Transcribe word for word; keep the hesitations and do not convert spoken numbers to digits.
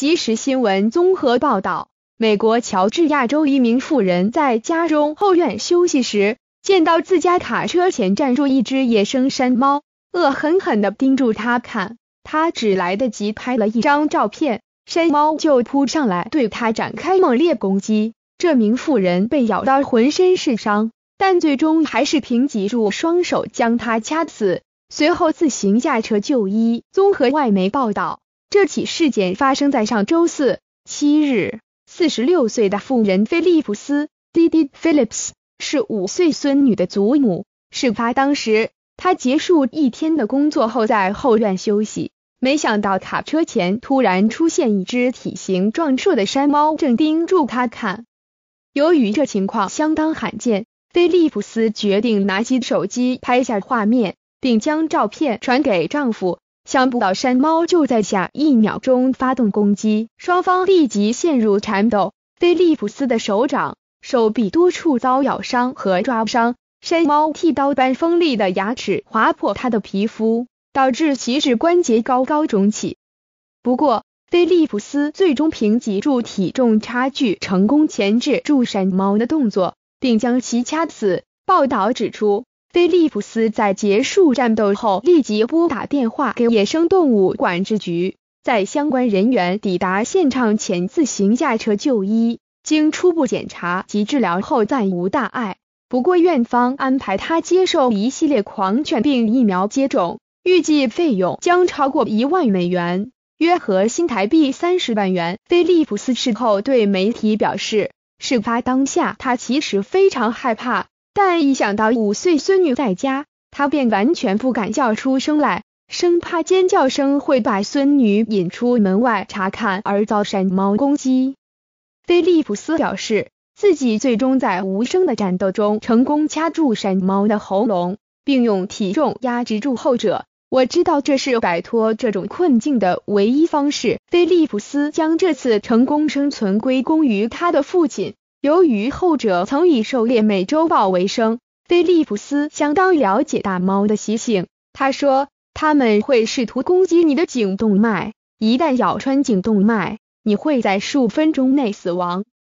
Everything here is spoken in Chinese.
即时新闻综合报道，美国乔治亚州一名妇人在家中后院休息时，见到自家卡车前站住一只野生山猫，恶狠狠地盯住它看。她只来得及拍了一张照片，山猫就扑上来对她展开猛烈攻击。这名妇人被咬到浑身是伤，但最终还是凭借住双手将它掐死，随后自行驾车就医。综合外媒报道，这起事件发生在上周四、七日。四十六岁的妇人菲利普斯 （Didi Phillips） 是五岁孙女的祖母。事发当时，她结束一天的工作后在后院休息，没想到卡车前突然出现一只体型壮硕的山猫，正盯住她看。由于这情况相当罕见，菲利普斯决定拿起手机拍下画面，并将照片传给丈夫。想不到山猫就在下一秒钟发动攻击，双方立即陷入缠斗。菲利普斯的手掌、手臂多处遭咬伤和抓伤，山猫剃刀般锋利的牙齿划破他的皮肤，导致其指关节高高肿起。不过，菲利普斯最终凭借住体重差距成功钳制住山猫的动作，并将其掐死。报道指出，菲利普斯在结束战斗后立即拨打电话给野生动物管制局，在相关人员抵达现场前自行驾车就医，经初步检查及治疗后暂无大碍。不过院方安排他接受一系列狂犬病疫苗接种，预计费用将超过一万美元，约合新台币三十万元。菲利普斯事后对媒体表示，事发当下他其实非常害怕。但一想到五岁孙女在家，他便完全不敢叫出声来，生怕尖叫声会把孙女引出门外查看而遭山猫攻击。菲利普斯表示，自己最终在无声的战斗中成功掐住山猫的喉咙，并用体重压制住后者。我知道这是摆脱这种困境的唯一方式。菲利普斯将这次成功生存归功于他的父亲。由于后者曾以狩猎美洲豹为生，菲利普斯相当了解大猫的习性。他说，他们会试图攻击你的颈动脉，一旦咬穿颈动脉，你会在数分钟内死亡。